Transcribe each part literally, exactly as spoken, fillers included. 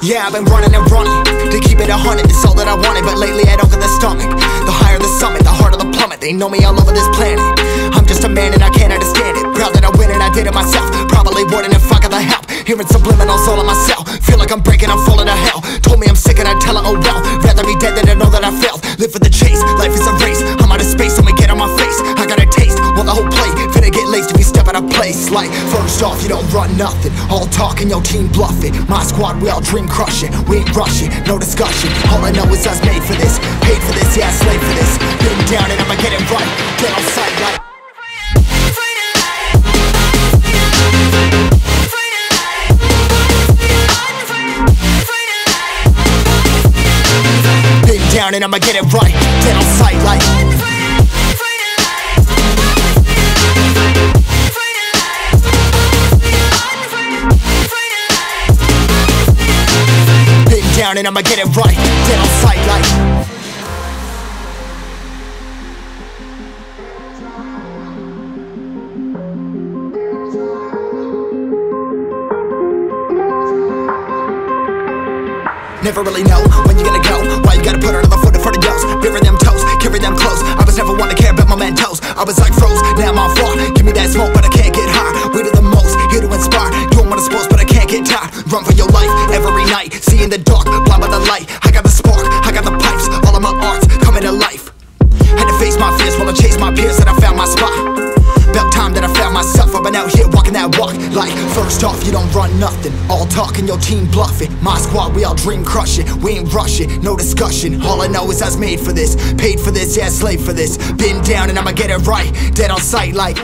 Yeah, I've been running and running to keep it a hundred. It's all that I wanted, but lately I don't get the stomach. The higher the summit, the harder the plummet. They know me all over this planet. I'm just a man and I can't understand it. Proud that I win and I did it myself. Probably wouldn't if I got the help. Hearing subliminals all in my cell. Feel like I'm breaking, I'm falling to hell. Told me I'm sick and I tell her, oh well. Rather be dead than to know that I failed. Live for the chase, life is a race. I'm out of space, I'ma get on my face. I got a taste, want the whole plate. Finna get laced if you step out of place. Like, first off, you don't run nothing. All talk and your team bluff it. My squad, we all dream crush it, we ain't rushing, no discussion. All I know is I was made for this, paid for this, yeah, slave for this. Been down and I'ma get it right, get on sight like been down and I'ma get it right, get on sight like and I'ma get it right, then I'll fight like never really know when you're gonna go. Why you gotta put another foot in front of yours? Bury them toes, carry them close. I was never one to care about my Mentos. I was like froze, now I'm on floor. Give me that smoke, but I can't get high. We do the most, here to inspire. Doing what I'm supposed, but I can't get tired. Run for your life every night. See in the dark, blind by the light. I got the spark, I got the pipes. All of my arts coming to life. Had to face my fears while I chased my peers, and I found my spot. About time that I found myself. I've been out here walking that walk. Like, first off, you don't run nothing. All talk and your team bluff it. My squad, we all dream crush it. We ain't rush it, no discussion. All I know is I was made for this, paid for this, yeah, slave for this. Been down and I'ma get it right, dead on sight like.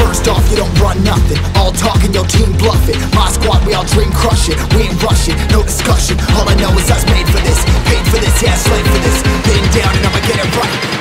First off, you don't run nothing. All talk and your team bluff it. My squad, we all dream crush it. We ain't rush it, no discussion. All I know is I was made for this, paid for this, yeah, slave for this. Been down and I'ma get it right.